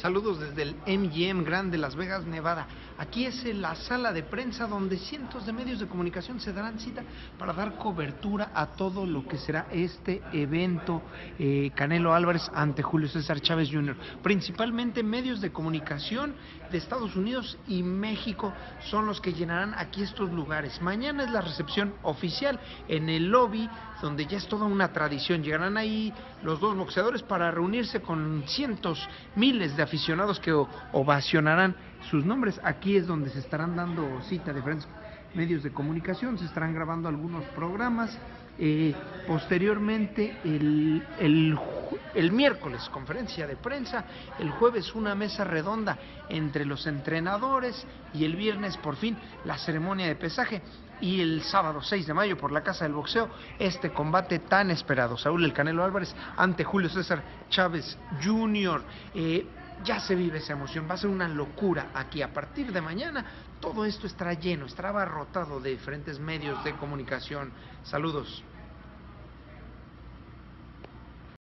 Saludos desde el MGM Grand de Las Vegas, Nevada. Aquí es la sala de prensa donde cientos de medios de comunicación se darán cita para dar cobertura a todo lo que será este evento Canelo Álvarez ante Julio César Chávez Jr. Principalmente medios de comunicación de Estados Unidos y México son los que llenarán aquí estos lugares. Mañana es la recepción oficial en el lobby, donde ya es toda una tradición. Llegarán ahí los dos boxeadores para reunirse con cientos, miles de aficionados que ovacionarán sus nombres. Aquí es donde se estarán dando cita diferentes medios de comunicación, se estarán grabando algunos programas. Posteriormente el miércoles conferencia de prensa, el jueves una mesa redonda entre los entrenadores y el viernes por fin la ceremonia de pesaje y el sábado 6 de mayo por la Casa del Boxeo este combate tan esperado, Saúl "El Canelo" Álvarez ante Julio César Chávez Jr. Ya se vive esa emoción, va a ser una locura aquí. A partir de mañana todo esto estará lleno, estará abarrotado de diferentes medios de comunicación. Saludos.